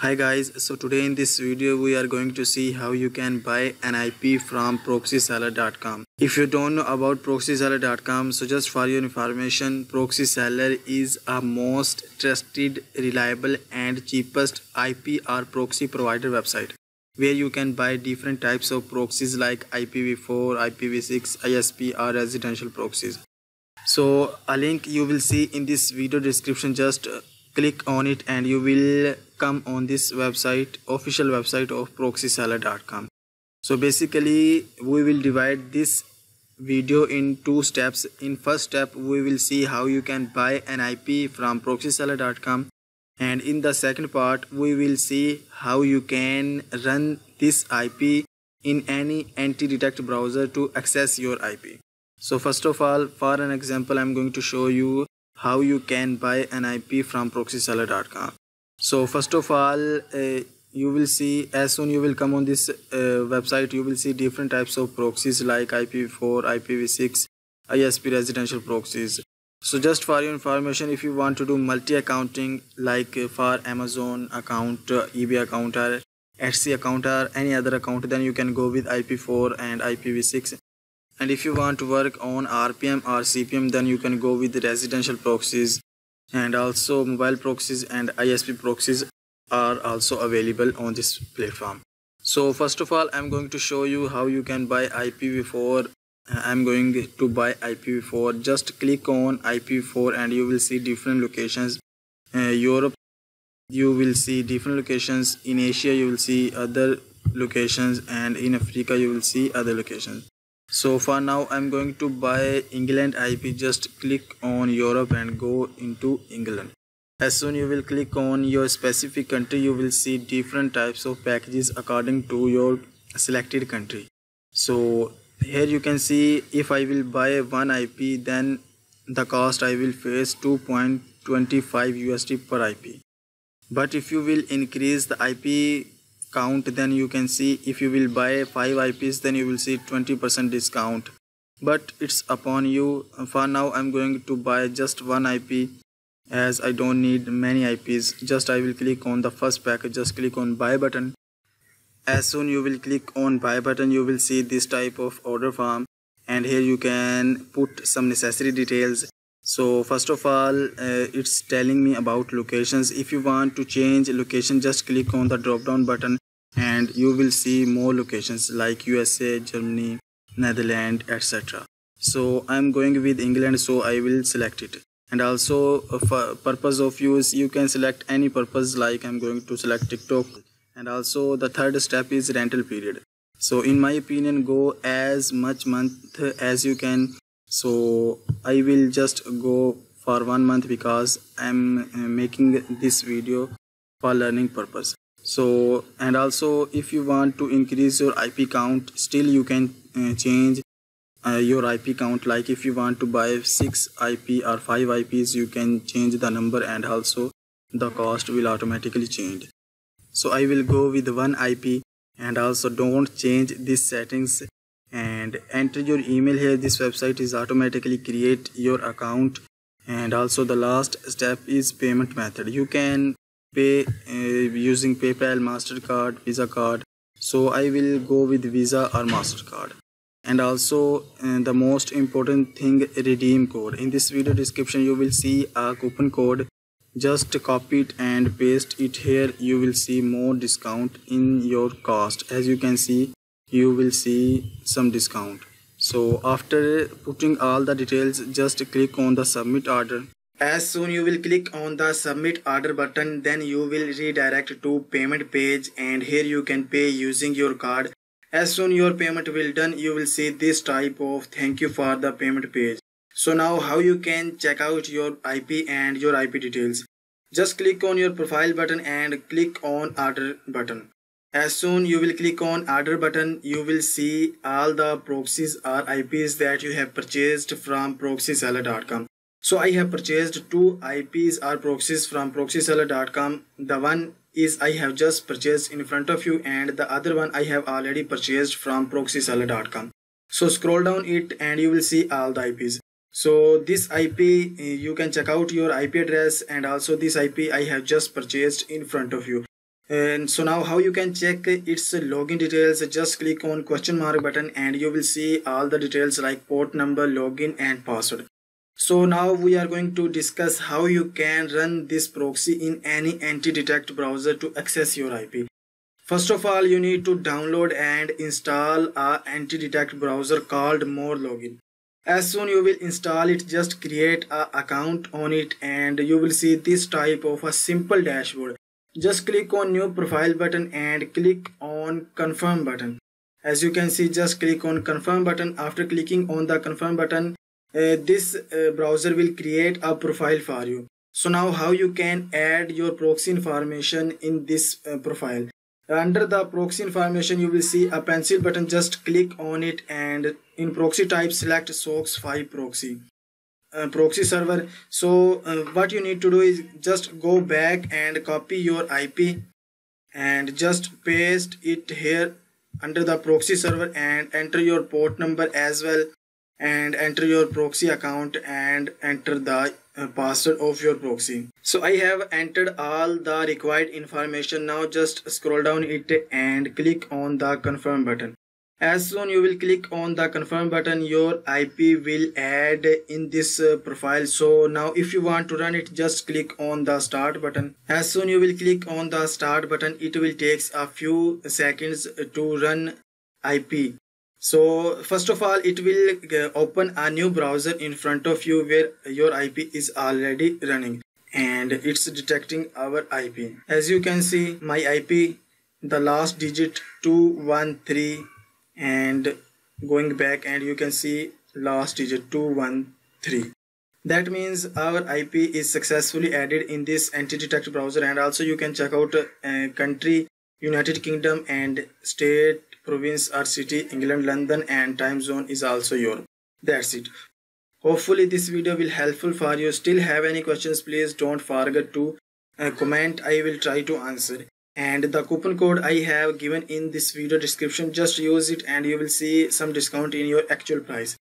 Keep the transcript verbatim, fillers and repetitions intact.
Hi guys, so today in this video we are going to see how you can buy an I P from proxy seller dot com. If you don't know about proxy seller dot com, so just for your information, proxy seller is a most trusted, reliable and cheapest I P or proxy provider website where you can buy different types of proxies like I P v four, I P v six, I S P or residential proxies. So a link you will see in this video description, just click on it and you will come on this website, official website of proxy seller dot com. So basically we will divide this video in two steps. In first step we will see how you can buy an I P from proxy seller dot com, and in the second part we will see how you can run this I P in any anti-detect browser to access your I P. So first of all, for an example, I'm going to show you how you can buy an I P from proxy seller dot com. So first of all, uh, you will see, as soon you will come on this uh, website, you will see different types of proxies like I P v four, I P v six, I S P, residential proxies. So just for your information, if you want to do multi-accounting like for Amazon account, eBay account or Etsy account or any other account, then you can go with I P v four and I P v six. And if you want to work on R P M or C P M, then you can go with residential proxies. And also mobile proxies and I S P proxies are also available on this platform. So first of all, I'm going to show you how you can buy I P v four. I'm going to buy I P v four. Just click on I P v four and you will see different locations. uh, Europe, you will see different locations. In Asia, you will see other locations, and in Africa you will see other locations. So for now, I'm going to buy England I P. Just click on Europe and go into England. As soon you will click on your specific country, you will see different types of packages according to your selected country. So here you can see, if I will buy one I P, then the cost I will face two point two five U S D per I P. But if you will increase the I P count, then you can see, if you will buy five I Ps, then you will see twenty percent discount, but it's upon you. For now, I'm going to buy just one I P as I don't need many I Ps. Just I will click on the first package, just click on buy button. As soon you will click on buy button, you will see this type of order form, and here you can put some necessary details. So first of all, uh, it's telling me about locations. If you want to change location, just click on the drop down button and you will see more locations like U S A, Germany, Netherlands, et cetera. So I'm going with England, so I will select it. And also for purpose of use, you can select any purpose, like I'm going to select TikTok. And also the third step is rental period. So in my opinion, go as much month as you can. So I will just go for one month because I'm making this video for learning purpose. So, and also if you want to increase your I P count, still you can uh, change uh, your I P count. Like if you want to buy six I P or five I Ps, you can change the number and also the cost will automatically change. So I will go with one I P, and also don't change these settings. And enter your email here. This website is automatically create your account. And also the last step is payment method. You can pay uh, using PayPal, MasterCard, Visa card. So I will go with Visa or MasterCard. And also uh, the most important thing, redeem code. In this video description you will see a coupon code. Just copy it and paste it here. You will see more discount in your cost. As you can see, you will see some discount. So after putting all the details, just click on the submit order. As soon you will click on the submit order button, then you will redirect to payment page, and here you can pay using your card. As soon your payment will done, you will see this type of thank you for the payment page. So now how you can check out your I P and your I P details. Just click on your profile button and click on order button. As soon you will click on order button, you will see all the proxies or I Ps that you have purchased from proxy seller dot com. So I have purchased two I Ps or proxies from proxy seller dot com. The one is I have just purchased in front of you, and the other one I have already purchased from proxy seller dot com. So scroll down it and you will see all the I Ps. So this I P, you can check out your I P address, and also this I P I have just purchased in front of you. And so now how you can check its login details, just click on question mark button and you will see all the details like port number, login and password. So now we are going to discuss how you can run this proxy in any anti-detect browser to access your I P. First of all, you need to download and install a anti-detect browser called More Login. As soon you will install it, just create a account on it and you will see this type of a simple dashboard. Just click on new profile button and click on confirm button. As you can see, just click on confirm button. After clicking on the confirm button, uh, this uh, browser will create a profile for you. So now how you can add your proxy information in this uh, profile. Under the proxy information, you will see a pencil button. Just click on it and in proxy type select SOCKS five proxy. Uh, proxy server. So uh, what you need to do is just go back and copy your I P and just paste it here under the proxy server and enter your port number as well and enter your proxy account and enter the uh, password of your proxy. So I have entered all the required information. Now just scroll down it and click on the confirm button. As soon you will click on the confirm button, your I P will add in this uh, profile. So now if you want to run it, just click on the start button. As soon you will click on the start button, it will take a few seconds to run I P. So first of all, it will open a new browser in front of you where your I P is already running and it's detecting our I P. As you can see, my I P, the last digit two one three. And going back and you can see last digit two one three. That means our I P is successfully added in this anti-detect browser. And also you can check out uh, country, United Kingdom, and state, province or city, England, London, and time zone is also Europe. That's it. Hopefully this video will helpful for you. Still have any questions, please don't forget to uh, comment. I will try to answer. And the coupon code I have given in this video description, just use it and you will see some discount in your actual price.